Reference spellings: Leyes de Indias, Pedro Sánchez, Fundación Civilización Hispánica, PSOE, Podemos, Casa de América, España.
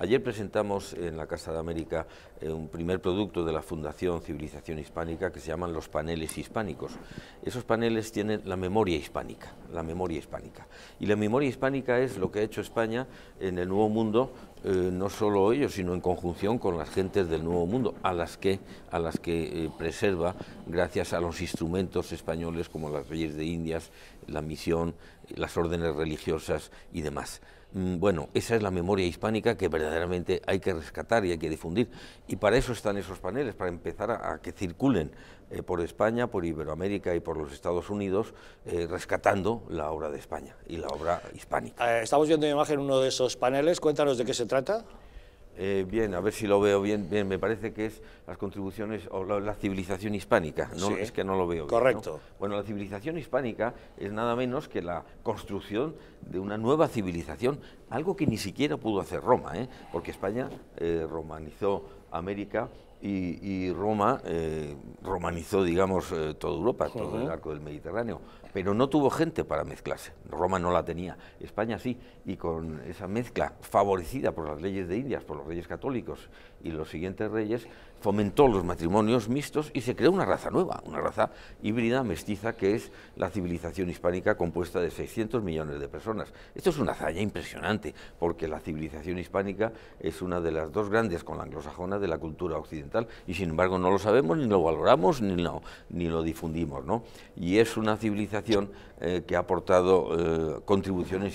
Ayer presentamos en la Casa de América un primer producto de la Fundación Civilización Hispánica que se llaman los paneles hispánicos. Esos paneles tienen la memoria hispánica, Y la memoria hispánica es lo que ha hecho España en el Nuevo Mundo, no solo ellos, sino en conjunción con las gentes del Nuevo Mundo, a las que preserva gracias a los instrumentos españoles como las Leyes de Indias, la misión, las órdenes religiosas y demás. Bueno, esa es la memoria hispánica que verdaderamente hay que rescatar y hay que difundir, y para eso están esos paneles, para empezar a que circulen por España, por Iberoamérica y por los Estados Unidos, rescatando la obra de España y la obra hispánica. Estamos viendo en imagen uno de esos paneles. Cuéntanos de qué se trata. Bien, a ver si lo veo bien. Bien, me parece que es las contribuciones o la civilización hispánica, ¿no? Sí, es que no lo veo bien. Correcto. ¿No? Bueno, la civilización hispánica es nada menos que la construcción de una nueva civilización, algo que ni siquiera pudo hacer Roma, porque España romanizó América y Roma romanizó, digamos, toda Europa, todo el arco del Mediterráneo, pero no tuvo gente para mezclarse. Roma no la tenía, España sí, y con esa mezcla favorecida por las Leyes de Indias, por los reyes católicos y los siguientes reyes, fomentó los matrimonios mixtos y se creó una raza nueva, una raza híbrida, mestiza, que es la civilización hispánica, compuesta de 600 millones de personas. Esto es una hazaña impresionante, porque la civilización hispánica es una de las dos grandes con la anglosajona de la cultura occidental, y sin embargo no lo sabemos, ni lo valoramos, ni lo difundimos, ¿no? Y es una civilización que ha aportado contribuciones